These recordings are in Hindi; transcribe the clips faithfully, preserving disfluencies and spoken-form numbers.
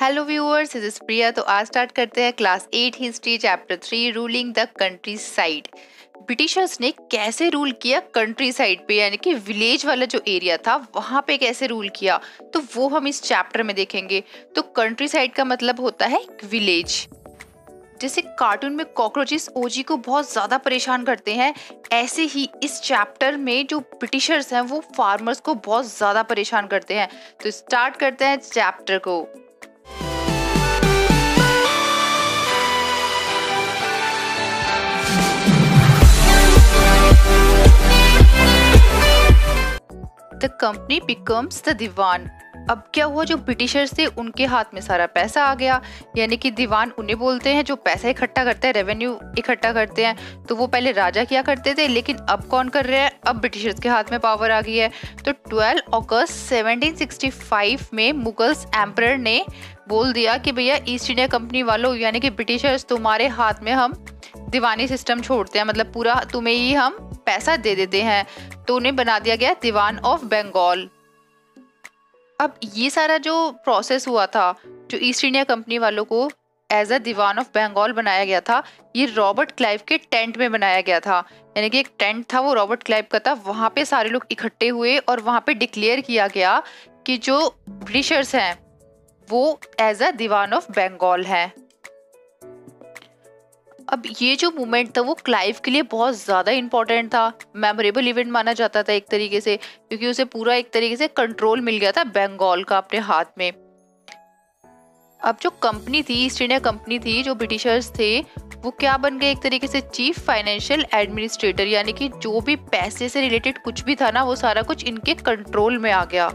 Hello viewers, this is Priya. तो आज स्टार्ट करते हैं class eight history chapter three, ruling the countryside. Britishers ने कैसे रूल किया कंट्री साइड पे, यानी कि विलेज वाला जो एरिया था वहाँ पे कैसे रूल किया, तो वो हम इस चैप्टर में देखेंगे। तो कंट्री साइड का मतलब होता है विलेज। जैसे कार्टून में कॉकरोचेस ओजी को बहुत ज़्यादा परेशान करते हैं, ऐसे ही इस चैप्टर में जो ब्रिटिशर्स हैं वो फार्मर्स को बहुत ज़्यादा परेशान करते हैं। तो स्टार्ट करते हैं चैप्टर को। The company becomes the दीवान। अब क्या हुआ, जो ब्रिटिशर्स थे उनके हाथ में सारा पैसा आ गया, यानी कि दीवान उन्हें बोलते हैं जो पैसा इकट्ठा करते हैं, रेवेन्यू इकट्ठा करते हैं। तो वो पहले राजा किया करते थे, लेकिन अब कौन कर रहे हैं, अब ब्रिटिशर्स के हाथ में पावर आ गई है। तो बारह अगस्त सत्रह सौ पैंसठ में मुगल्स एम्परर ने बोल दिया कि भैया ईस्ट इंडिया कंपनी वालों, यानी कि ब्रिटिशर्स, तुम्हारे हाथ में हम दीवानी सिस्टम छोड़ते हैं, मतलब पूरा तुम्हें ही हम पैसा दे देते हैं। तो उन्हें बना दिया गया दीवान ऑफ बंगाल। अब ये सारा जो प्रोसेस हुआ था, जो ईस्ट इंडिया कंपनी वालों को as a Diwan of Bengal बनाया गया था, ये रॉबर्ट क्लाइव के टेंट में बनाया गया था। यानी कि एक टेंट था, वो रॉबर्ट क्लाइव का था। वहाँ पे सारे लोग इकट्ठे हुए और वहाँ पे डिक्लेयर किया गया कि जो ब्रिटिशर्स हैं वो as a Diwan of Bengal हैं। अब ये जो मूवमेंट था वो क्लाइव के लिए बहुत ज़्यादा इंपॉर्टेंट था, मेमोरेबल इवेंट माना जाता था एक तरीके से, क्योंकि उसे पूरा एक तरीके से कंट्रोल मिल गया था बंगाल का अपने हाथ में। अब जो कंपनी थी, ईस्ट इंडिया कंपनी थी, जो ब्रिटिशर्स थे, वो क्या बन गए, एक तरीके से चीफ फाइनेंशियल एडमिनिस्ट्रेटर, यानी कि जो भी पैसे से रिलेटेड कुछ भी था ना, वो सारा कुछ इनके कंट्रोल में आ गया।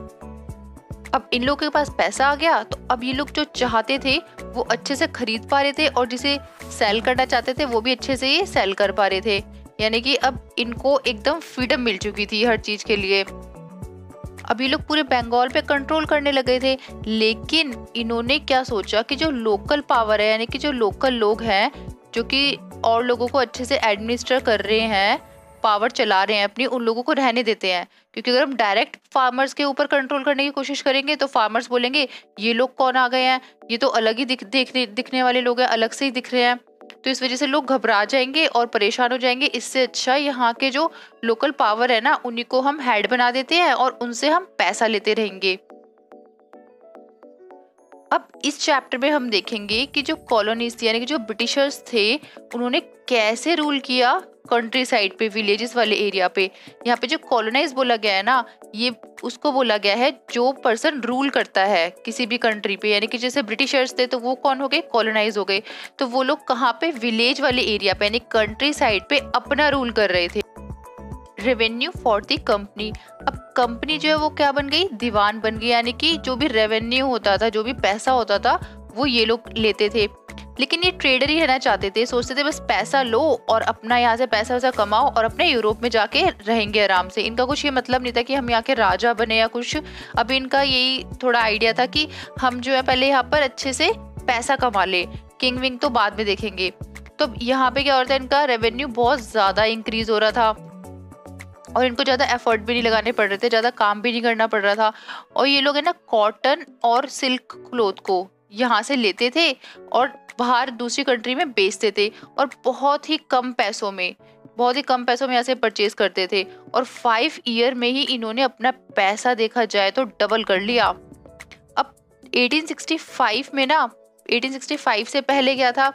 अब इन लोगों के पास पैसा आ गया, तो अब ये लोग जो चाहते थे वो अच्छे से खरीद पा रहे थे, और जिसे सेल करना चाहते थे वो भी अच्छे से ही सेल कर पा रहे थे। यानी कि अब इनको एकदम फ्रीडम मिल चुकी थी हर चीज़ के लिए। अब ये लोग पूरे बंगाल पे कंट्रोल करने लगे थे, लेकिन इन्होंने क्या सोचा कि जो लोकल पावर है, यानी कि जो लोकल लोग हैं जो कि और लोगों को अच्छे से एडमिनिस्टर कर रहे हैं, पावर चला रहे हैं अपनी, उन लोगों को रहने देते हैं। क्योंकि अगर हम डायरेक्ट फार्मर्स के ऊपर कंट्रोल करने की कोशिश करेंगे तो फार्मर्स बोलेंगे ये लोग कौन आ गए हैं, ये तो अलग ही दिख, देखने दिखने वाले लोग हैं, अलग से ही दिख रहे हैं। तो इस वजह से लोग घबरा जाएंगे और परेशान हो जाएंगे। इससे अच्छा यहाँ के जो लोकल पावर है ना, उन्हीं को हम हेड बना देते हैं और उनसे हम पैसा लेते रहेंगे। अब इस चैप्टर में हम देखेंगे कि जो कॉलोनीज, यानी कि जो ब्रिटिशर्स थे, उन्होंने कैसे रूल किया कंट्री साइड पे, विलेजेस वाले एरिया पे। यहाँ पे जो कॉलोनाइज बोला गया है ना, ये उसको बोला गया है जो पर्सन रूल करता है किसी भी कंट्री पे। यानी कि जैसे ब्रिटिशर्स थे तो वो कौन हो गए, कॉलोनाइज हो गए। तो वो लोग कहाँ पे, विलेज वाले एरिया पे, यानी कंट्री साइड पे अपना रूल कर रहे थे। Revenue for the company. अब कंपनी जो है वो क्या बन गई, दीवान बन गई। यानी कि जो भी रेवेन्यू होता था, जो भी पैसा होता था, वो ये लोग लेते थे। लेकिन ये ट्रेडर ही रहना चाहते थे, सोचते थे बस पैसा लो और अपना यहाँ से पैसा वैसा कमाओ और अपने यूरोप में जाके रहेंगे आराम से। इनका कुछ ये मतलब नहीं था कि हम यहाँ के राजा बने या कुछ। अब इनका यही थोड़ा आइडिया था कि हम जो है पहले यहाँ पर अच्छे से पैसा कमा ले, किंग विंग तो बाद में देखेंगे। तो यहाँ पे क्या होता है, इनका रेवेन्यू बहुत ज़्यादा इंक्रीज हो रहा था और इनको ज़्यादा एफर्ट भी नहीं लगाने पड़ रहे थे, ज़्यादा काम भी नहीं करना पड़ रहा था। और ये लोग है ना, कॉटन और सिल्क क्लोथ को यहाँ से लेते थे और बाहर दूसरी कंट्री में बेचते थे, और बहुत ही कम पैसों में, बहुत ही कम पैसों में यहाँ से परचेज करते थे। और फाइव ईयर में ही इन्होंने अपना पैसा देखा जाए तो डबल कर लिया। अब अठारह सौ पैंसठ में ना, अठारह सौ पैंसठ से पहले क्या था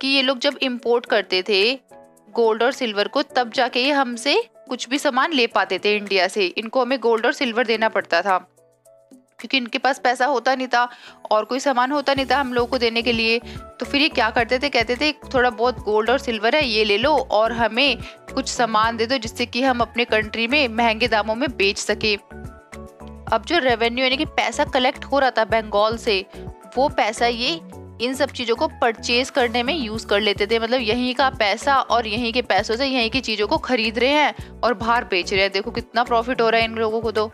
कि ये लोग जब इंपोर्ट करते थे गोल्ड और सिल्वर को, तब जाके ये हमसे कुछ भी सामान ले पाते थे इंडिया से। इनको हमें गोल्ड और सिल्वर देना पड़ता था, क्योंकि इनके पास पैसा होता नहीं था और कोई सामान होता नहीं था हम लोगों को देने के लिए। तो फिर ये क्या करते थे, कहते थे थोड़ा बहुत गोल्ड और सिल्वर है, ये ले लो और हमें कुछ सामान दे दो जिससे कि हम अपने कंट्री में महंगे दामों में बेच सकें। अब जो रेवेन्यू, यानी कि पैसा कलेक्ट हो रहा था बंगाल से, वो पैसा ये इन सब चीज़ों को परचेज करने में यूज़ कर लेते थे। मतलब यहीं का पैसा और यहीं के पैसों से यहीं की चीज़ों को खरीद रहे हैं और बाहर बेच रहे हैं। देखो कितना प्रॉफिट हो रहा है इन लोगों को। तो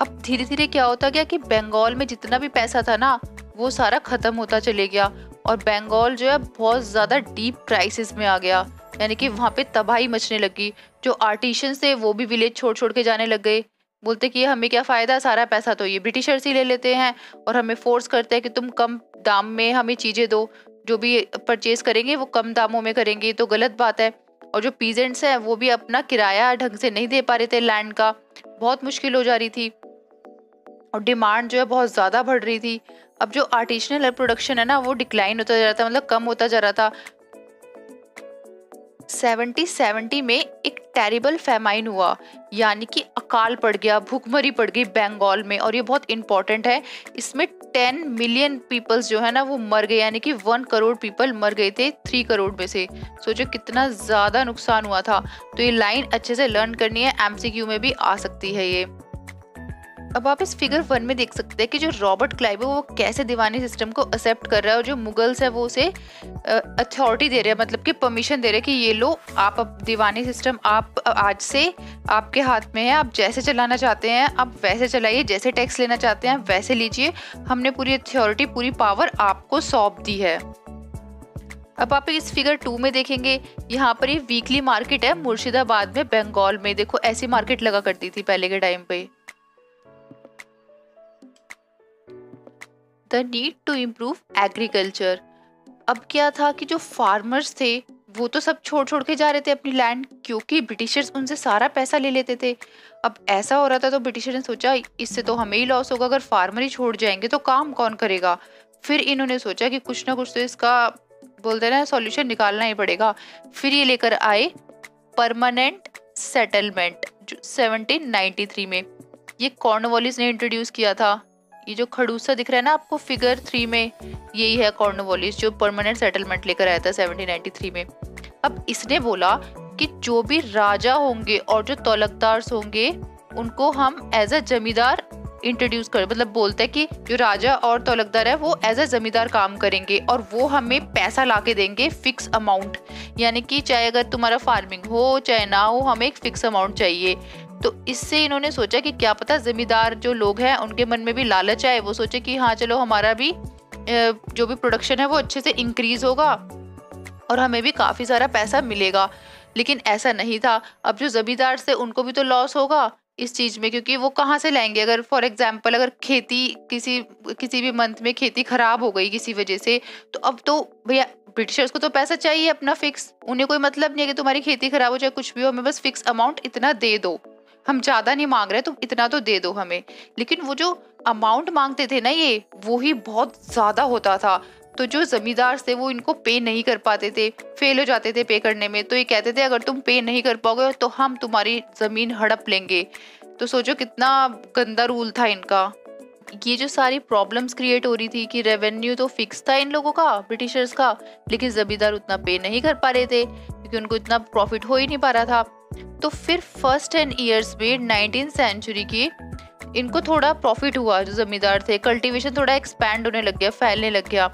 अब धीरे धीरे क्या होता गया कि बंगाल में जितना भी पैसा था ना, वो सारा ख़त्म होता चले गया और बंगाल जो है बहुत ज़्यादा डीप क्राइसिस में आ गया। यानी कि वहाँ पे तबाही मचने लगी। जो आर्टिशंस थे वो भी विलेज छोड़ छोड़ के जाने लग गए। बोलते कि हमें क्या फ़ायदा, सारा पैसा तो ये ब्रिटिशर्स ही ले लेते हैं और हमें फोर्स करते हैं कि तुम कम दाम में हमें चीज़ें दो, जो भी परचेज़ करेंगे वो कम दामों में करेंगे, तो गलत बात है। और जो पीजेंट्स हैं वो भी अपना किराया ढंग से नहीं दे पा रहे थे, लैंड का बहुत मुश्किल हो जा रही थी और डिमांड जो है बहुत ज़्यादा बढ़ रही थी। अब जो आर्टिसनल प्रोडक्शन है ना वो डिक्लाइन होता जा रहा था, मतलब कम होता जा रहा था। सेवेंटी सेवेंटी में एक टेरिबल फेमाइन हुआ, यानी कि अकाल पड़ गया, भूखमरी पड़ गई बंगाल में, और ये बहुत इंपॉर्टेंट है। इसमें टेन मिलियन पीपल्स जो है ना वो मर गए, यानी कि वन करोड़ पीपल मर गए थे थ्री करोड़ में से। सोचो कितना ज़्यादा नुकसान हुआ था। तो ये लाइन अच्छे से लर्न करनी है, एमसीक्यू में भी आ सकती है ये। अब आप इस फिगर वन में देख सकते हैं कि जो रॉबर्ट क्लाइव है वो कैसे दीवानी सिस्टम को एक्सेप्ट कर रहा है और जो मुगल्स है वो उसे अथॉरिटी दे रहे हैं, मतलब कि परमिशन दे रहे हैं कि ये लो आप, अब दीवानी सिस्टम आप आज से आपके हाथ में है, आप जैसे चलाना चाहते हैं आप वैसे चलाइए, जैसे टैक्स लेना चाहते हैं वैसे लीजिए, हमने पूरी अथॉरिटी पूरी पावर आपको सौंप दी है। अब आप इस फिगर टू में देखेंगे, यहाँ पर ये वीकली मार्केट है मुर्शिदाबाद में बंगाल में। देखो ऐसी मार्केट लगा करती थी पहले के टाइम पे। The need to improve agriculture, अब क्या था कि जो फार्मर्स थे वो तो सब छोड़ छोड़ के जा रहे थे अपनी लैंड, क्योंकि ब्रिटिशर्स उनसे सारा पैसा ले लेते थे। अब ऐसा हो रहा था तो ब्रिटिशर्स ने सोचा इससे तो हमें ही लॉस होगा, अगर फार्मर ही छोड़ जाएंगे तो काम कौन करेगा। फिर इन्होंने सोचा कि कुछ ना कुछ तो इसका बोलते ना सॉल्यूशन निकालना ही पड़ेगा। फिर ये लेकर आए परमानेंट सेटलमेंट जो सेवनटीन नाइन्टी थ्री में ये कॉर्नवॉलिस ने इंट्रोड्यूस किया था। ये जो खड़ूसा दिख रहा है ना आपको फिगर थ्री में, यही है कॉर्नवॉलिस जो परमानेंट सेटलमेंट लेकर आया था सेवनटीन नाइन्टी थ्री में। अब इसने बोला कि जो भी राजा होंगे और जो तौलकदार होंगे उनको हम एज अ जमींदार इंट्रोड्यूस कर, मतलब बोलते हैं कि जो राजा और तौलकदार है वो एज अ जमींदार काम करेंगे और वो हमें पैसा ला के देंगे फिक्स अमाउंट, यानी कि चाहे अगर तुम्हारा फार्मिंग हो चाहे ना हो हमें एक फिक्स अमाउंट चाहिए। तो इससे इन्होंने सोचा कि क्या पता ज़मींदार जो लोग हैं उनके मन में भी लालच आए, वो सोचे कि हाँ चलो हमारा भी जो भी प्रोडक्शन है वो अच्छे से इंक्रीज़ होगा और हमें भी काफ़ी सारा पैसा मिलेगा। लेकिन ऐसा नहीं था। अब जो ज़मींदार थे उनको भी तो लॉस होगा इस चीज़ में, क्योंकि वो कहाँ से लाएंगे। अगर फॉर एग्जांपल अगर खेती किसी किसी भी मंथ में खेती ख़राब हो गई किसी वजह से, तो अब तो भैया ब्रिटिशर्स को तो पैसा चाहिए अपना फिक्स, उन्हें कोई मतलब नहीं है कि तुम्हारी खेती ख़राब हो चाहे कुछ भी हो, हमें बस फिक्स अमाउंट इतना दे दो, हम ज़्यादा नहीं मांग रहे तो इतना तो दे दो हमें। लेकिन वो जो अमाउंट मांगते थे ना ये वो ही बहुत ज़्यादा होता था, तो जो ज़मींदार थे वो इनको पे नहीं कर पाते थे, फेल हो जाते थे पे करने में। तो ये कहते थे अगर तुम पे नहीं कर पाओगे तो हम तुम्हारी ज़मीन हड़प लेंगे। तो सोचो कितना गंदा रूल था इनका। ये जो सारी प्रॉब्लम्स क्रिएट हो रही थी कि रेवेन्यू तो फिक्स था इन लोगों का ब्रिटिशर्स का, लेकिन ज़मींदार उतना पे नहीं कर पा रहे थे क्योंकि उनको इतना प्रॉफिट हो ही नहीं पा रहा था। तो फिर फर्स्ट टेन ईयर्स में नाइनटीन सेंचुरी की इनको थोड़ा प्रॉफिट हुआ जो ज़मींदार थे, कल्टीवेशन थोड़ा एक्सपैंड होने लग गया, फैलने लग गया।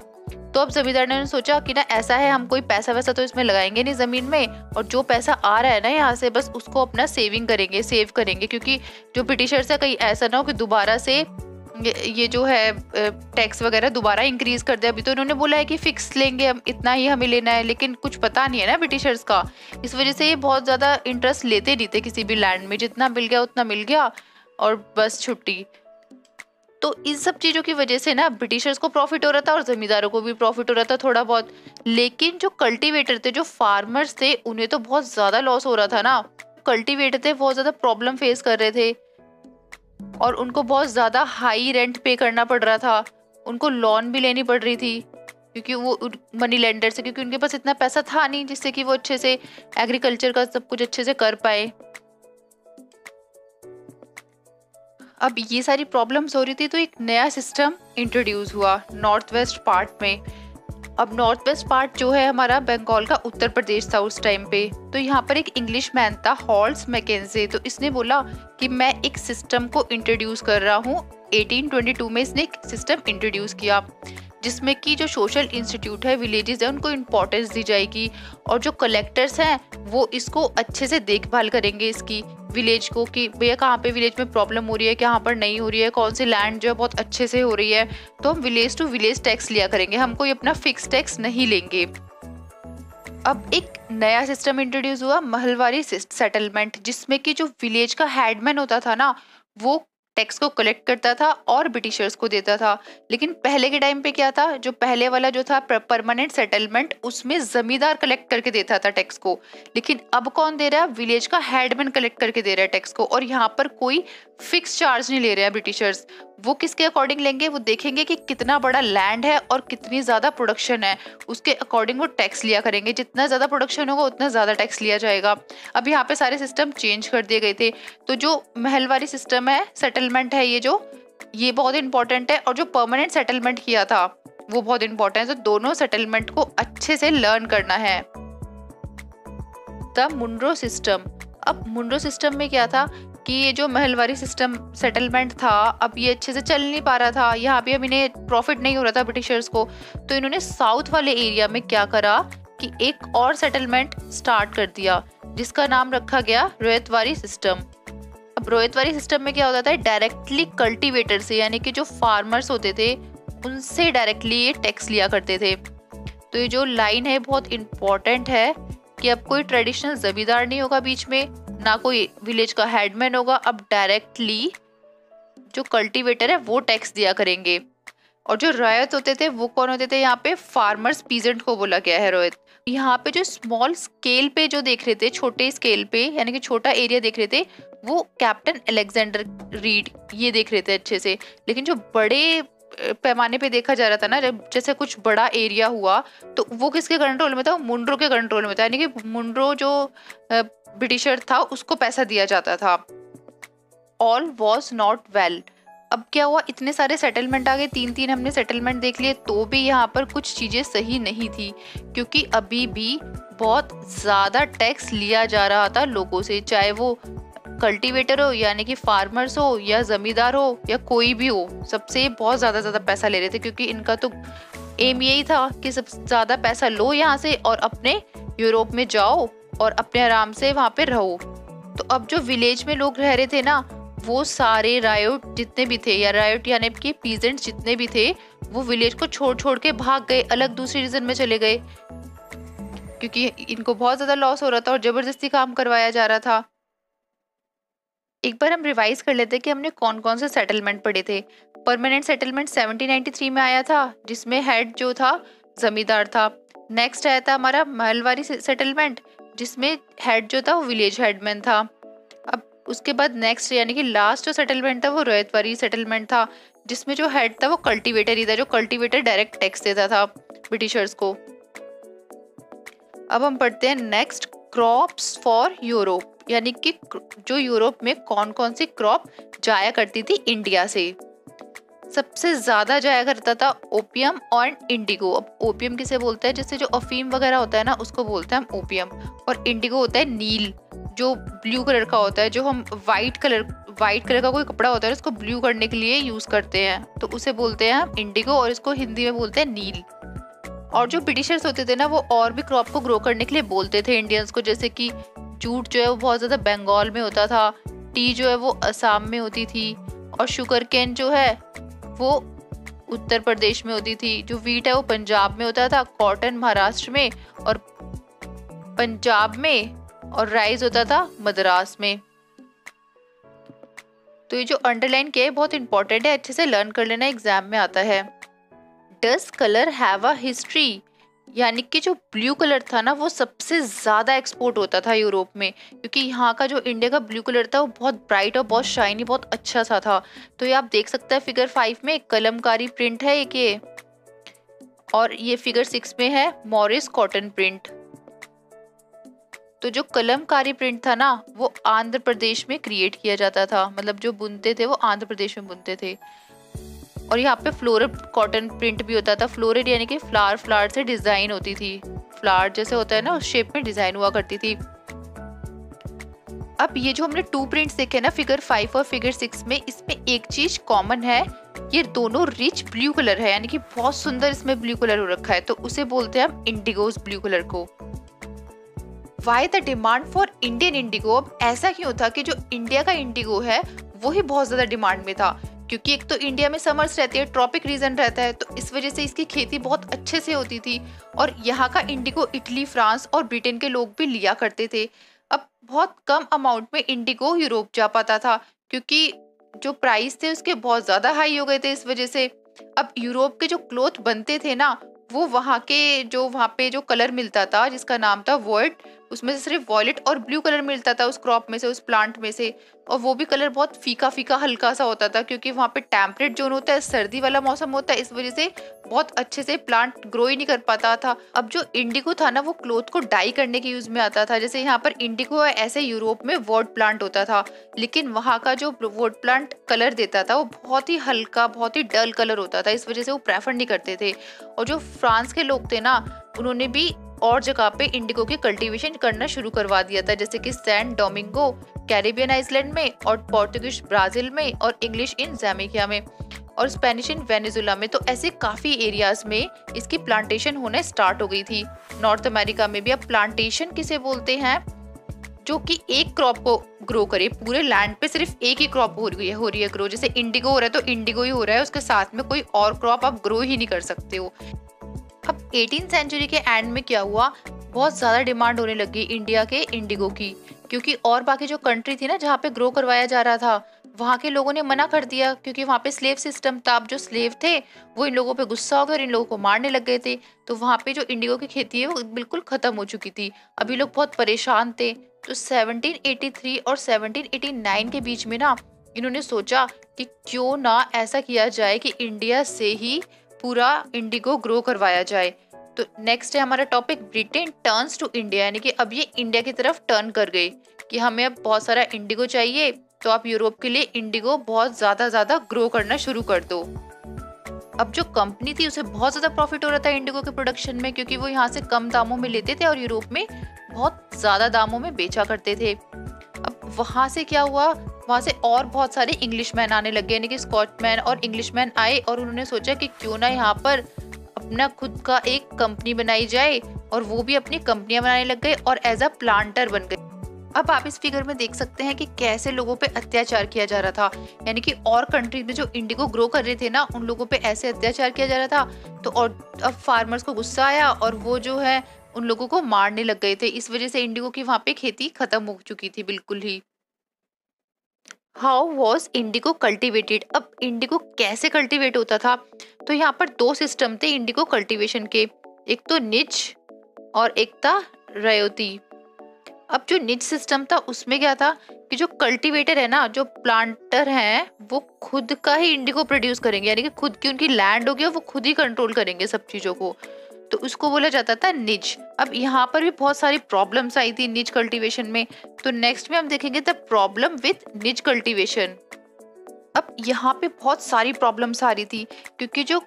तो अब ज़मींदार ने सोचा कि ना ऐसा है हम कोई पैसा वैसा तो इसमें लगाएंगे नहीं ज़मीन में, और जो पैसा आ रहा है ना यहाँ से बस उसको अपना सेविंग करेंगे, सेव करेंगे, क्योंकि जो ब्रिटिशर्स है कहीं ऐसा ना हो कि दोबारा से ये जो है टैक्स वगैरह दोबारा इंक्रीज़ कर दे। अभी तो इन्होंने बोला है कि फ़िक्स लेंगे हम, इतना ही हमें लेना है, लेकिन कुछ पता नहीं है ना ब्रिटिशर्स का, इस वजह से ये बहुत ज़्यादा इंटरेस्ट लेते नहीं थे किसी भी लैंड में, जितना मिल गया उतना मिल गया और बस छुट्टी। तो इन सब चीज़ों की वजह से ना ब्रिटिशर्स को प्रॉफिट हो रहा था और ज़मींदारों को भी प्रॉफिट हो रहा था थोड़ा बहुत, लेकिन जो कल्टिवेटर थे जो फार्मर्स थे उन्हें तो बहुत ज़्यादा लॉस हो रहा था ना। कल्टिवेटर थे बहुत ज़्यादा प्रॉब्लम फेस कर रहे थे और उनको बहुत ज़्यादा हाई रेंट पे करना पड़ रहा था, उनको लोन भी लेनी पड़ रही थी क्योंकि वो मनी लेंडर से, क्योंकि उनके पास इतना पैसा था नहीं जिससे कि वो अच्छे से एग्रीकल्चर का सब कुछ अच्छे से कर पाए। अब ये सारी प्रॉब्लम्स हो रही थी तो एक नया सिस्टम इंट्रोड्यूस हुआ नॉर्थ वेस्ट पार्ट में। अब नॉर्थ वेस्ट पार्ट जो है हमारा बंगाल का उत्तर प्रदेश था उस टाइम पे। तो यहाँ पर एक इंग्लिश मैन था हॉल्ट मैकेंजी, तो इसने बोला कि मैं एक सिस्टम को इंट्रोड्यूस कर रहा हूँ। एटीन ट्वेंटी टू में इसने एक सिस्टम इंट्रोड्यूस किया जिसमें कि जो सोशल इंस्टीट्यूट है विलेजेस है उनको इम्पोर्टेंस दी जाएगी और जो कलेक्टर्स हैं वो इसको अच्छे से देखभाल करेंगे इसकी विलेज को, कि भैया कहाँ पे विलेज में प्रॉब्लम हो रही है कहाँ पर नहीं हो रही है, कौन सी लैंड जो है बहुत अच्छे से हो रही है, तो हम विलेज टू विलेज टैक्स लिया करेंगे, हम कोई अपना फिक्स टैक्स नहीं लेंगे। अब एक नया सिस्टम इंट्रोड्यूस हुआ महलवारी सेटलमेंट, जिसमें कि जो विलेज का हेडमैन होता था ना वो टैक्स को कलेक्ट करता था और ब्रिटिशर्स को देता था। लेकिन पहले के टाइम पे क्या था, जो पहले वाला जो था परमानेंट सेटलमेंट, उसमें जमींदार कलेक्ट करके देता था टैक्स को। लेकिन अब कौन दे रहा है, विलेज का हेडमैन कलेक्ट करके दे रहा है टैक्स को। और यहाँ पर कोई फिक्स चार्ज नहीं ले रहे हैं ब्रिटिशर्स। वो किसके अकॉर्डिंग लेंगे, वो देखेंगे कि कितना बड़ा लैंड है और कितनी ज़्यादा प्रोडक्शन है, उसके अकॉर्डिंग वो टैक्स लिया करेंगे। जितना ज़्यादा प्रोडक्शन होगा उतना ज़्यादा टैक्स लिया जाएगा। अब यहाँ पे सारे सिस्टम चेंज कर दिए गए थे। तो जो महलवारी सिस्टम है, सेटलमेंट है, ये जो ये बहुत इंपॉर्टेंट है। और जो परमानेंट सेटलमेंट किया था वो बहुत इंपॉर्टेंट है। तो दोनों सेटलमेंट को अच्छे से लर्न करना है। The Munro system. अब मुंड्रो सिस्टम में क्या था कि ये जो महलवारी सिस्टम सेटलमेंट था, अब ये अच्छे से चल नहीं पा रहा था, यहाँ भी अब इन्हें प्रॉफिट नहीं हो रहा था ब्रिटिशर्स को। तो इन्होंने साउथ वाले एरिया में क्या करा कि एक और सेटलमेंट स्टार्ट कर दिया, जिसका नाम रखा गया रोहितवारी सिस्टम। अब रोहितवारी सिस्टम में क्या होता था, डायरेक्टली कल्टीवेटर से, यानी कि जो फार्मर्स होते थे उनसे डायरेक्टली ये टैक्स लिया करते थे। तो ये जो लाइन है बहुत इंपॉर्टेंट है कि अब कोई ट्रेडिशनल जमींदार नहीं होगा बीच में, ना कोई विलेज का हेडमैन होगा। अब डायरेक्टली जो कल्टीवेटर है वो टैक्स दिया करेंगे। और जो रॉयत होते थे वो कौन होते थे, यहाँ पे फार्मर्स पीजेंट को बोला गया है रॉयत। यहाँ पे जो स्मॉल स्केल पे जो देख रहे थे, छोटे स्केल पे यानी कि छोटा एरिया देख रहे थे, वो कैप्टन अलेक्जेंडर रीड ये देख रहे थे अच्छे से। लेकिन जो बड़े पैमाने पे देखा जा रहा था ना, जब जैसे कुछ बड़ा एरिया हुआ, तो वो किसके कंट्रोल में था, मुंड्रो के कंट्रोल में था। यानी कि मुंड्रो जो ब्रिटिशर था उसको पैसा दिया जाता था। All was not well. अब क्या हुआ, इतने सारे सेटलमेंट आ गए, तीन तीन हमने सेटलमेंट देख लिए, तो भी यहाँ पर कुछ चीज़ें सही नहीं थी, क्योंकि अभी भी बहुत ज़्यादा टैक्स लिया जा रहा था लोगों से, चाहे वो कल्टीवेटर हो यानी कि फार्मर्स हो या ज़मींदार हो या कोई भी हो, सबसे बहुत ज़्यादा ज़्यादा पैसा ले रहे थे। क्योंकि इनका तो एम यही था कि सबसे ज़्यादा पैसा लो यहाँ से और अपने यूरोप में जाओ और अपने आराम से वहाँ पे रहो। तो अब जो विलेज में लोग रह रहे थे ना, वो सारे रायोट जितने भी थे, या रायोट यानी कि पीजेंट्स जितने भी थे, वो विलेज को छोड़ छोड़ के भाग गए, अलग दूसरे रीजन में चले गए, क्योंकि इनको बहुत ज़्यादा लॉस हो रहा था और ज़बरदस्ती काम करवाया जा रहा था। एक बार हम रिवाइज कर लेते हैं कि हमने कौन कौन से सेटलमेंट पढ़े थे। Permanent settlement seventeen ninety three में आया था, जिसमें हेड जो था जमींदार था। नेक्स्ट आया था हमारा महलवारी सेटलमेंट, जिसमें हेड जो था वो विलेज हेडमैन था। अब उसके बाद नेक्स्ट यानी कि लास्ट जो सेटलमेंट था वो रोहितवारी सेटलमेंट था, जिसमें जो हेड था वो कल्टीवेटर ही था, जो कल्टीवेटर डायरेक्ट टैक्स देता था ब्रिटिशर्स को। अब हम पढ़ते हैं नेक्स्ट, क्रॉप्स फॉर यूरोप, यानी कि जो यूरोप में कौन कौन सी क्रॉप जाया करती थी इंडिया से। सबसे ज़्यादा जाया करता था ओपियम और इंडिगो। अब ओपियम किसे बोलते हैं, जैसे जो अफीम वगैरह होता है ना, उसको बोलते हैं हम ओपियम। और इंडिगो होता है नील, जो ब्लू कलर का होता है, जो हम वाइट कलर वाइट कलर का कोई कपड़ा होता है उसको ब्लू करने के लिए यूज़ करते हैं, तो उसे बोलते हैं हम इंडिगो और इसको हिंदी में बोलते हैं नील। और जो ब्रिटिशर्स होते थे ना, वो और भी क्रॉप को ग्रो करने के लिए बोलते थे इंडियंस को, जैसे कि जूट जो है वो बहुत ज़्यादा बंगाल में होता था, टी जो है वो असम में होती थी, और शुगर केन जो है वो उत्तर प्रदेश में होती थी, जो वीट है वो पंजाब में होता था, कॉटन महाराष्ट्र में और पंजाब में, और राइस होता था मद्रास में। तो ये जो अंडरलाइन किया है बहुत इंपॉर्टेंट है, अच्छे से लर्न कर लेना, एग्जाम में आता है। Does colour have a history, यानी कि जो ब्लू कलर था ना, वो सबसे ज़्यादा एक्सपोर्ट होता था यूरोप में, क्योंकि यहाँ का जो इंडिया का ब्लू कलर था वो बहुत ब्राइट और बहुत शाइनी, बहुत अच्छा सा था। तो ये आप देख सकते हैं फिगर फाइव में, एक कलमकारी प्रिंट है एक ये, और ये फिगर सिक्स में है मॉरिस कॉटन प्रिंट। तो जो कलमकारी प्रिंट था ना, वो आंध्र प्रदेश में क्रिएट किया जाता था, मतलब जो बुनते थे वो आंध्र प्रदेश में बुनते थे। और यहाँ पे फ्लोरल कॉटन प्रिंट भी होता था। फ्लोरल यानी कि फ्लावर फ्लावर से डिज़ाइन होती थी, फ्लावर जैसे होता है ना उस शेप में डिज़ाइन हुआ करती थी। अब ये जो हमने टू प्रिंट्स देखे ना, फिगर फाइव और फिगर सिक्स में, इसमें एक चीज़ कॉमन है, ये दोनों रिच ब्लू कलर है, यानी कि बहुत सुंदर इसमें ब्लू कलर हो रखा है, तो उसे बोलते हैं हम इंडिगोज ब्लू कलर को। Why the demand for Indian indigo, अब ऐसा क्यों था कि जो इंडिया का इंडिगो है वो ही बहुत ज़्यादा डिमांड में था, क्योंकि एक तो इंडिया में समर्स रहती है, ट्रॉपिक रीजन रहता है, तो इस वजह से इसकी खेती बहुत अच्छे से होती थी, और यहाँ का इंडिगो इटली, फ्रांस और ब्रिटेन के लोग भी लिया करते थे। अब बहुत कम अमाउंट में इंडिगो यूरोप जा पाता था, क्योंकि जो प्राइस थे उसके बहुत ज़्यादा हाई हो गए थे इस वजह से। अब यूरोप के जो क्लोथ बनते थे ना वो वहाँ के जो वहाँ पे जो कलर मिलता था जिसका नाम था वॉयट, उसमें से सिर्फ वॉयलेट और ब्लू कलर मिलता था उस क्रॉप में से, उस प्लांट में से, और वो भी कलर बहुत फीका फीका हल्का सा होता था क्योंकि वहाँ पे टेम्परेट जोन होता है, सर्दी वाला मौसम होता है, इस वजह से बहुत अच्छे से प्लांट ग्रो ही नहीं कर पाता था। अब जो इंडिगो था ना वो क्लोथ को डाई करने के यूज़ में आता था, जैसे यहाँ पर इंडिगो है ऐसे यूरोप में वॉट प्लांट होता था, लेकिन वहाँ का जो वॉट प्लांट कलर देता था वो बहुत ही हल्का बहुत ही डल कलर होता था, इस वजह से वो प्रेफर नहीं करते थे। और जो फ्रांस के लोग थे ना उन्होंने भी और जगह पे इंडिगो की कल्टीवेशन करना शुरू करवा दिया था, जैसे कि सैन डोमिंगो कैरिबियन आइसलैंड में, और पोर्तुगीज ब्राज़ील में, और इंग्लिश इन जमैका में, और स्पेनिश इन वेनेजुएला में। तो ऐसे काफ़ी एरियाज़ में इसकी प्लांटेशन होना स्टार्ट हो गई थी। नॉर्थ अमेरिका में भी अब प्लांटेशन किसे बोलते हैं, जो कि एक क्रॉप को ग्रो करे, पूरे लैंड पे सिर्फ एक ही क्रॉप हो रही है हो रही है ग्रो, जैसे इंडिगो हो रहा है तो इंडिगो ही हो रहा है, उसके साथ में कोई और क्रॉप आप ग्रो ही नहीं कर सकते हो। अब एटीन सेंचुरी के एंड में क्या हुआ, बहुत ज़्यादा डिमांड होने लगी इंडिया के इंडिगो की, क्योंकि और बाकी जो कंट्री थी ना जहाँ पे ग्रो करवाया जा रहा था वहाँ के लोगों ने मना कर दिया क्योंकि वहाँ पे स्लेव सिस्टम था। अब जो स्लेव थे वो इन लोगों पे गुस्सा हो गए और इन लोगों को मारने लग गए थे, तो वहाँ पे जो इंडिगो की खेती है वो बिल्कुल ख़त्म हो चुकी थी। अभी लोग बहुत परेशान थे, तो सेवनटीन एटी थ्री और सेवनटीन एटी नाइन के बीच में ना इन्होंने सोचा कि क्यों ना ऐसा किया जाए कि इंडिया से ही पूरा इंडिगो ग्रो करवाया जाए। तो नेक्स्ट है हमारा topic, Britain turns to India, यानी कि अब ये इंडिया की तरफ टर्न कर गई कि हमें अब बहुत सारा इंडिगो चाहिए, तो आप यूरोप के लिए इंडिगो बहुत ज़्यादा ज़्यादा ग्रो करना शुरू कर दो। अब जो कंपनी थी उसे बहुत ज़्यादा प्रॉफिट हो रहा था इंडिगो के प्रोडक्शन में, क्योंकि वो यहाँ से कम दामों में लेते थे और यूरोप में बहुत ज़्यादा दामों में बेचा करते थे। अब वहाँ से क्या हुआ, वहाँ से और बहुत सारे इंग्लिशमैन आने लगे, यानी कि स्कॉचमैन और इंग्लिशमैन आए और उन्होंने सोचा कि क्यों ना यहाँ पर अपना खुद का एक कंपनी बनाई जाए, और वो भी अपनी कंपनियाँ बनाने लग गए और एज अ प्लांटर बन गए। अब आप इस फिगर में देख सकते हैं कि कैसे लोगों पे अत्याचार किया जा रहा था, यानी कि और कंट्री में जो इंडिगो ग्रो कर रहे थे ना उन लोगों पे ऐसे अत्याचार किया जा रहा था। तो और अब फार्मर्स को गुस्सा आया और वो जो है उन लोगों को मारने लग गए थे, इस वजह से इंडिगो की वहाँ पे खेती खत्म हो चुकी थी बिल्कुल ही। हाउ वॉज इंडिगो कल्टिवेटेड, अब इंडिगो कैसे कल्टिवेट होता था, तो यहाँ पर दो सिस्टम थे इंडिगो कल्टिवेशन के, एक तो निच और एक था रयोती। अब जो निच सिस्टम था उसमें क्या था कि जो कल्टीवेटर है ना, जो प्लांटर हैं, वो खुद का ही इंडिगो प्रोड्यूस करेंगे, यानी कि खुद की उनकी लैंड होगी और वो खुद ही कंट्रोल करेंगे सब चीज़ों को, तो उसको बोला जाता था निच। अब यहाँ पर भी बहुत सारी प्रॉब्लम्स आई थी निच कल्टीवेशन में, तो नेक्स्ट में हम देखेंगे the problem with nij cultivation. अब यहाँ पे बहुत सारी प्रॉब्लम्स आ रही थी क्योंकि जो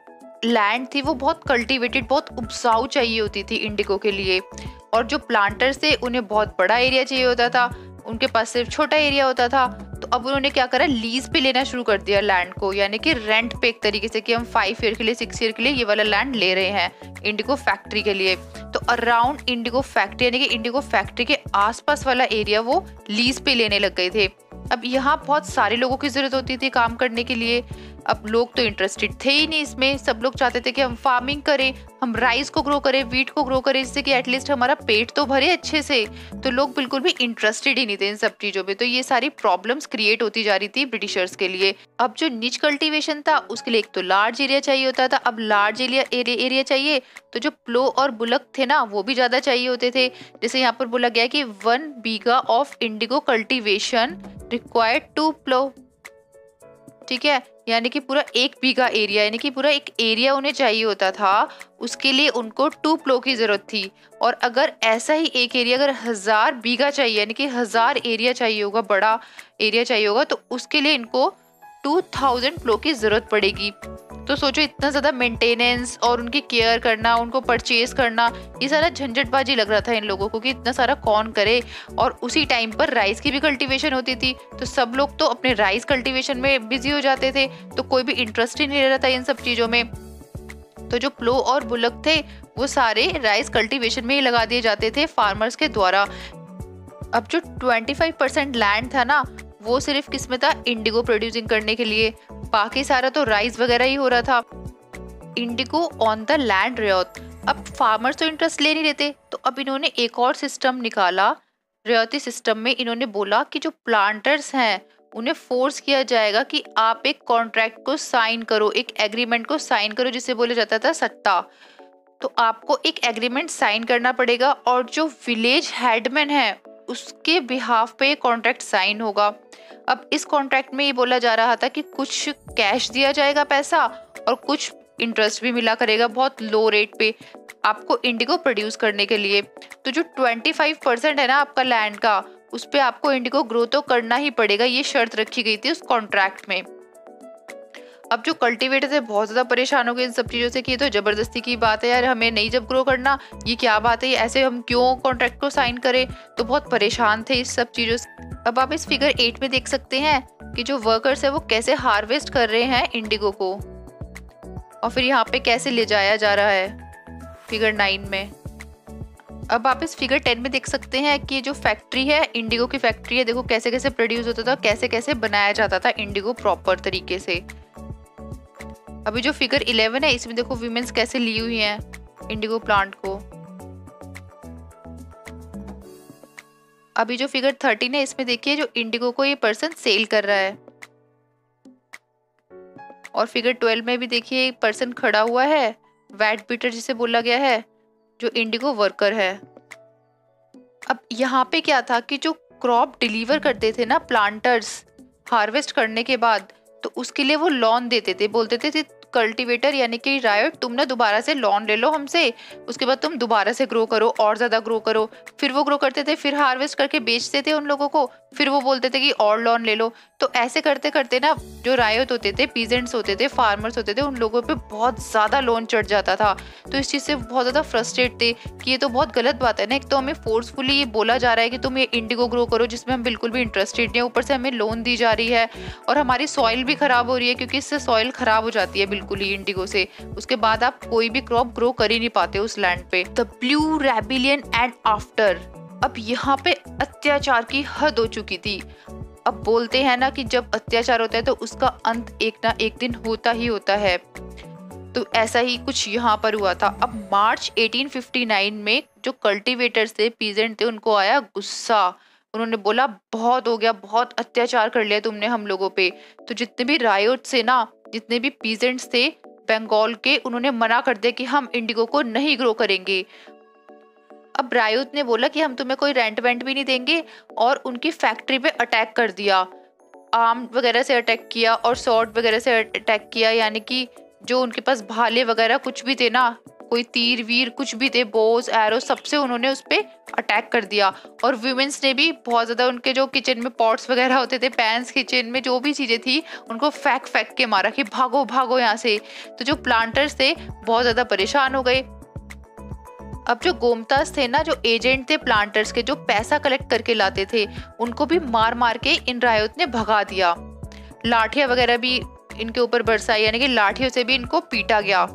लैंड थी वो बहुत कल्टीवेटेड बहुत उपजाऊ चाहिए होती थी इंडिगो के लिए, और जो प्लांटर्स थे उन्हें बहुत बड़ा एरिया चाहिए होता था, उनके पास सिर्फ छोटा एरिया होता था। तो अब उन्होंने क्या करा, लीज पे लेना शुरू कर दिया लैंड को, यानी कि रेंट पे, एक तरीके से कि हम फाइव ईयर के लिए सिक्स ईयर के लिए ये वाला लैंड ले रहे हैं इंडिगो फैक्ट्री के लिए। तो अराउंड इंडिगो फैक्ट्री यानी कि इंडिगो फैक्ट्री के आसपास वाला एरिया वो लीज पे लेने लग गए थे। अब यहाँ बहुत सारे लोगों की ज़रूरत होती थी काम करने के लिए, अब लोग तो इंटरेस्टेड थे ही नहीं इसमें, सब लोग चाहते थे कि हम फार्मिंग करें, हम राइस को ग्रो करें, वीट को ग्रो करें, जिससे कि एटलीस्ट हमारा पेट तो भरे अच्छे से, तो लोग बिल्कुल भी इंटरेस्टेड ही नहीं थे इन सब चीज़ों पे। तो ये सारी प्रॉब्लम्स क्रिएट होती जा रही थी ब्रिटिशर्स के लिए। अब जो निच कल्टिवेशन था उसके लिए एक तो लार्ज एरिया चाहिए होता था, अब लार्ज एरिया एरिया चाहिए तो जो प्लो और बुलक थे ना वो भी ज़्यादा चाहिए होते थे। जैसे यहाँ पर बोला गया कि one bigha of indigo cultivation required to plough, ठीक है, यानी कि पूरा एक बीघा एरिया, यानी कि पूरा एक एरिया उन्हें चाहिए होता था, उसके लिए उनको टू प्लो की ज़रूरत थी। और अगर ऐसा ही एक एरिया अगर हज़ार बीघा चाहिए, यानी कि हज़ार एरिया चाहिए होगा, बड़ा एरिया चाहिए होगा, तो उसके लिए इनको टू थाउजेंड प्लो की ज़रूरत पड़ेगी। तो सोचो इतना ज़्यादा मेंटेनेंस और उनकी केयर करना, उनको परचेज़ करना, ये सारा झंझटबाजी लग रहा था इन लोगों को कि इतना सारा कौन करे। और उसी टाइम पर राइस की भी कल्टीवेशन होती थी, तो सब लोग तो अपने राइस कल्टीवेशन में बिजी हो जाते थे, तो कोई भी इंटरेस्ट ही नहीं ले रहा था इन सब चीज़ों में। तो जो प्लो और बुलक थे वो सारे राइस कल्टीवेशन में ही लगा दिए जाते थे फार्मर्स के द्वारा। अब जो ट्वेंटी फाइव परसेंट लैंड था ना वो सिर्फ किसमें था, इंडिगो प्रोड्यूसिंग करने के लिए, बाकी सारा तो राइस वगैरह ही हो रहा था। Indigo on the land ryot, अब फार्मर्स तो इंटरेस्ट ले नहीं लेते, तो अब इन्होंने एक और सिस्टम निकाला रयोती सिस्टम में। इन्होंने बोला कि जो प्लांटर्स हैं उन्हें फोर्स किया जाएगा कि आप एक कॉन्ट्रैक्ट को साइन करो, एक एग्रीमेंट को साइन करो, जिसे बोला जाता था सट्टा। तो आपको एक एग्रीमेंट साइन करना पड़ेगा और जो विलेज हेडमैन है उसके बिहाफ पे कॉन्ट्रैक्ट साइन होगा। अब इस कॉन्ट्रैक्ट में ये बोला जा रहा था कि कुछ कैश दिया जाएगा पैसा और कुछ इंटरेस्ट भी मिला करेगा बहुत लो रेट पे आपको इंडिगो प्रोड्यूस करने के लिए। तो जो पच्चीस परसेंट है ना आपका लैंड का, उस पे आपको इंडिगो ग्रो तो करना ही पड़ेगा, ये शर्त रखी गई थी उस कॉन्ट्रैक्ट में। अब जो कल्टीवेटर थे बहुत ज़्यादा परेशान हो गए इन सब चीज़ों से कि ये तो ज़बरदस्ती की बात है यार, हमें नहीं जब ग्रो करना, ये क्या बात है, ऐसे हम क्यों कॉन्ट्रैक्ट को साइन करें। तो बहुत परेशान थे इस सब चीज़ों से। अब आप इस फिगर एट में देख सकते हैं कि जो वर्कर्स है वो कैसे हार्वेस्ट कर रहे हैं इंडिगो को और फिर यहाँ पे कैसे ले जाया जा रहा है फिगर नाइन में। अब आप इस फिगर टेन में देख सकते हैं कि जो फैक्ट्री है, इंडिगो की फैक्ट्री है, देखो कैसे कैसे प्रोड्यूस होता था, कैसे कैसे बनाया जाता था इंडिगो प्रॉपर तरीके से। अभी जो फिगर इलेवन है इसमें देखो वीमेंस कैसे ली हुई हैं इंडिगो प्लांट को। अभी जो फिगर थर्टीन है इसमें देखिए जो इंडिगो को ये पर्सन सेल कर रहा है। और फिगर ट्वेल्व में भी देखिए एक पर्सन खड़ा हुआ है, वैट बीटर जिसे बोला गया है, जो इंडिगो वर्कर है। अब यहाँ पे क्या था कि जो क्रॉप डिलीवर करते थे ना प्लांटर्स हार्वेस्ट करने के बाद, तो उसके लिए वो लॉन देते थे, बोलते थे, थे कल्टीवेटर यानी कि रायोट, तुम ना दोबारा से लॉन ले लो हमसे, उसके बाद तुम दोबारा से ग्रो करो और ज़्यादा ग्रो करो। फिर वो ग्रो करते थे, फिर हार्वेस्ट करके बेचते थे उन लोगों को, फिर वो बोलते थे कि और लॉन ले लो। तो ऐसे करते करते ना जो रायोत होते थे, पीजेंट्स होते थे, फार्मर्स होते थे, उन लोगों पे बहुत ज़्यादा लोन चढ़ जाता था। तो इस चीज़ से बहुत ज़्यादा फ्रस्ट्रेट थे कि ये तो बहुत गलत बात है ना, एक तो हमें फोर्सफुली ये बोला जा रहा है कि तुम ये इंडिगो ग्रो करो जिसमें हम बिल्कुल भी इंटरेस्टेड नहीं है, ऊपर से हमें लोन दी जा रही है और हमारी सॉइल भी ख़राब हो रही है क्योंकि इससे सॉइल ख़राब हो जाती है बिल्कुल ही इंडिगो से, उसके बाद आप कोई भी क्रॉप ग्रो कर ही नहीं पाते उस लैंड पे। The blue rebellion and after, अब यहाँ पे अत्याचार की हद हो चुकी थी। अब बोलते हैं ना कि जब अत्याचार होता है तो उसका अंत एक ना एक दिन होता ही होता है, तो ऐसा ही कुछ यहाँ पर हुआ था। अब मार्च अठारह सौ उनसठ में जो कल्टीवेटर्स थे, पीजेंट थे, उनको आया गुस्सा। उन्होंने बोला बहुत हो गया, बहुत अत्याचार कर लिया तुमने हम लोगों पे। तो जितने भी रायोट से ना, जितने भी पीजेंट्स थे बंगाल के, उन्होंने मना कर दिया कि हम इंडिगो को नहीं ग्रो करेंगे। अब रायोत ने बोला कि हम तुम्हें कोई रेंट वेंट भी नहीं देंगे और उनकी फैक्ट्री पे अटैक कर दिया, आर्म वगैरह से अटैक किया और शॉर्ट वगैरह से अटैक किया, यानी कि जो उनके पास भाले वगैरह कुछ भी थे ना, कोई तीर वीर कुछ भी थे, बोज एरो, सबसे उन्होंने उस पर अटैक कर दिया। और वुमेंस ने भी बहुत ज़्यादा उनके जो किचन में पॉट्स वगैरह होते थे, पैंस, किचन में जो भी चीज़ें थी, उनको फेंक फेंक के मारा कि भागो भागो यहाँ से। तो जो प्लांटर्स थे बहुत ज़्यादा परेशान हो गए। अब जो गोमतास थे ना, जो एजेंट थे प्लांटर्स के, जो पैसा कलेक्ट करके लाते थे, उनको भी मार मार के इन रायोत ने भगा दिया। लाठियाँ वगैरह भी इनके ऊपर बरसाई, यानी कि लाठियों से भी इनको पीटा गया।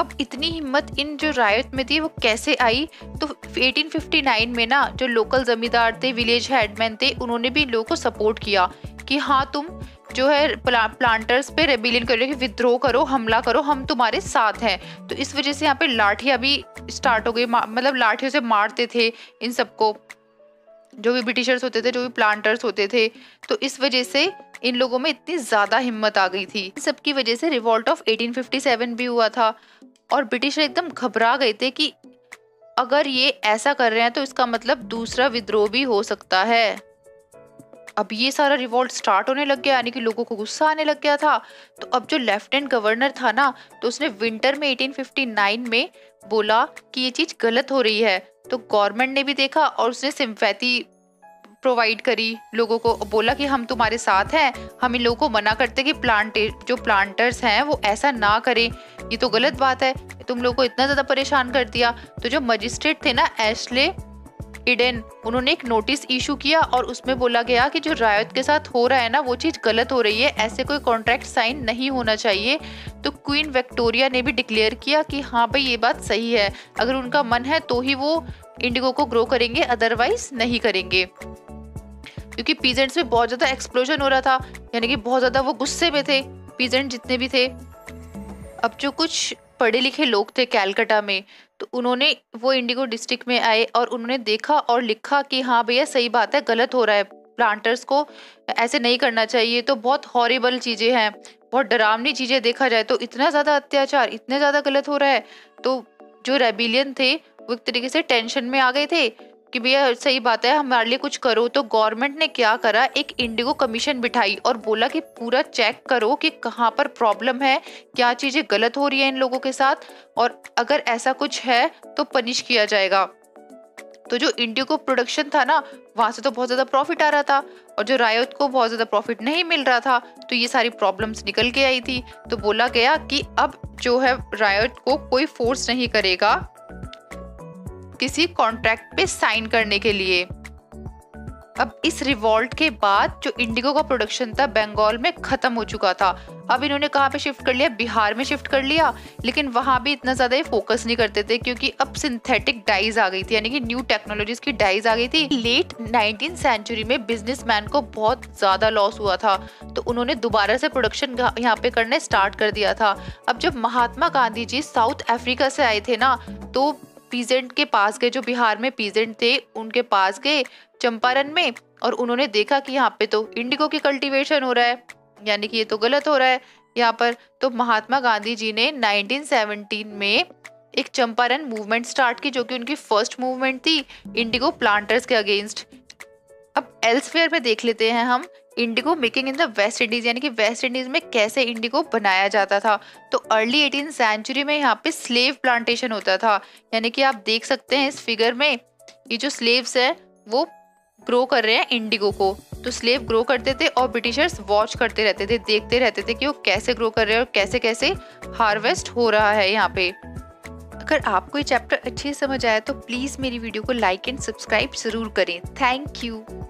अब इतनी हिम्मत इन जो रायोत में थी वो कैसे आई, तो अठारह सौ उनसठ में ना जो लोकल ज़मींदार थे, विलेज हेडमैन थे, उन्होंने भी लोगों को सपोर्ट किया कि हाँ तुम जो है प्ला, प्लांटर्स पे रेबिलियन करो, कि विद्रोह करो, हमला करो, हम तुम्हारे साथ हैं। तो इस वजह से यहाँ पे लाठियाँ भी स्टार्ट हो गई, मतलब लाठियों से मारते थे इन सबको, जो भी ब्रिटिशर्स होते थे, जो भी प्लांटर्स होते थे। तो इस वजह से इन लोगों में इतनी ज़्यादा हिम्मत आ गई थी। इन सब की वजह से रिवॉल्ट ऑफ अठारह सौ सत्तावन भी हुआ था और ब्रिटिशर एकदम घबरा गए थे कि अगर ये ऐसा कर रहे हैं तो इसका मतलब दूसरा विद्रोह भी हो सकता है। अब ये सारा रिवॉल्ट स्टार्ट होने लग गया, यानी कि लोगों को गुस्सा आने लग गया था। तो अब जो लेफ्टिनेंट गवर्नर था ना, तो उसने विंटर में अठारह सौ उनसठ में बोला कि ये चीज़ गलत हो रही है। तो गवर्नमेंट ने भी देखा और उसने सिम्पैथी प्रोवाइड करी लोगों को, बोला कि हम तुम्हारे साथ हैं, हम इन लोगों को मना करते कि प्लांट जो प्लांटर्स हैं वो ऐसा ना करें, ये तो गलत बात है, तुम लोगों को इतना ज़्यादा परेशान कर दिया। तो जो मजिस्ट्रेट थे ना एशले ईडन, उन्होंने एक नोटिस इशू किया और उसमें बोला गया कि जो रायोत के साथ हो रहा है ना वो चीज़ गलत हो रही है, ऐसे कोई कॉन्ट्रैक्ट साइन नहीं होना चाहिए। तो क्वीन विक्टोरिया ने भी डिक्लेयर किया कि हाँ भाई ये बात सही है, अगर उनका मन है तो ही वो इंडिगो को ग्रो करेंगे, अदरवाइज नहीं करेंगे। क्योंकि पीजेंट्स में बहुत ज़्यादा एक्सप्लोजन हो रहा था, यानी कि बहुत ज़्यादा वो गुस्से में थे, पीजेंट जितने भी थे। अब जो कुछ पढ़े लिखे लोग थे कैलकटा में, तो उन्होंने वो इंडिगो डिस्ट्रिक्ट में आए और उन्होंने देखा और लिखा कि हाँ भैया सही बात है, गलत हो रहा है प्लांटर्स को ऐसे नहीं करना चाहिए। तो बहुत हॉरिबल चीज़ें हैं, बहुत डरावनी चीज़ें देखा जाए तो, इतना ज़्यादा अत्याचार, इतने ज़्यादा गलत हो रहा है। तो जो रेबिलियन थे वो एक तरीके से टेंशन में आ गए थे कि भैया सही बात है, हमारे लिए कुछ करो। तो गवर्नमेंट ने क्या करा, एक इंडिगो कमीशन बिठाई और बोला कि पूरा चेक करो कि कहाँ पर प्रॉब्लम है, क्या चीज़ें गलत हो रही है इन लोगों के साथ, और अगर ऐसा कुछ है तो पनिश किया जाएगा। तो जो इंडिगो प्रोडक्शन था ना, वहाँ से तो बहुत ज़्यादा प्रॉफिट आ रहा था, और जो रायत को बहुत ज़्यादा प्रॉफिट नहीं मिल रहा था, तो ये सारी प्रॉब्लम्स निकल के आई थी। तो बोला गया कि अब जो है रायत को कोई फोर्स नहीं करेगा किसी कॉन्ट्रैक्ट पे साइन करने के लिए। अब इस रिवॉल्ट के बाद जो इंडिगो का प्रोडक्शन था बंगाल में खत्म हो चुका था। अब इन्होंने कहाँ पे शिफ्ट कर लिया, बिहार में शिफ्ट कर लिया, लेकिन वहाँ भी इतना ज़्यादा ये फोकस नहीं करते थे क्योंकि अब सिंथेटिक डाइज आ गई थी, यानी कि न्यू टेक्नोलॉजीज की डाइज आ गई थी। लेट नाइनटीन सेंचुरी में बिजनेसमैन को बहुत ज़्यादा लॉस हुआ था, तो उन्होंने दोबारा से प्रोडक्शन यहाँ पे करना स्टार्ट कर दिया था। अब जब महात्मा गांधी जी साउथ अफ्रीका से आए थे ना, तो पीजेंट के पास गए, जो बिहार में पीजेंट थे उनके पास गए चंपारण में, और उन्होंने देखा कि यहाँ पे तो इंडिगो की कल्टीवेशन हो रहा है, यानी कि ये तो गलत हो रहा है यहाँ पर। तो महात्मा गांधी जी ने नाइनटीन सेवनटीन में एक चंपारण मूवमेंट स्टार्ट की, जो कि उनकी फर्स्ट मूवमेंट थी इंडिगो प्लांटर्स के अगेंस्ट। अब एल्सवेयर में देख लेते हैं हम indigo making in the West Indies, यानी कि वेस्ट इंडीज़ में कैसे इंडिगो बनाया जाता था। तो अर्ली एटीन सेंचुरी में यहाँ पे स्लेव प्लांटेशन होता था, यानी कि आप देख सकते हैं इस फिगर में ये जो स्लेव्स हैं वो ग्रो कर रहे हैं इंडिगो को। तो स्लेव ग्रो करते थे और ब्रिटिशर्स वॉच करते रहते थे, देखते रहते थे कि वो कैसे ग्रो कर रहे हैं और कैसे कैसे हार्वेस्ट हो रहा है यहाँ पे। अगर आपको ये चैप्टर अच्छे से समझ आया तो प्लीज़ मेरी वीडियो को लाइक एंड सब्सक्राइब ज़रूर करें। Thank you.